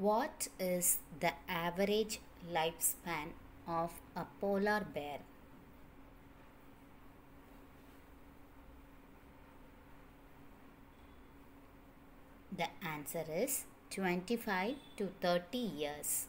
What is the average lifespan of a polar bear? The answer is 25 to 30 years.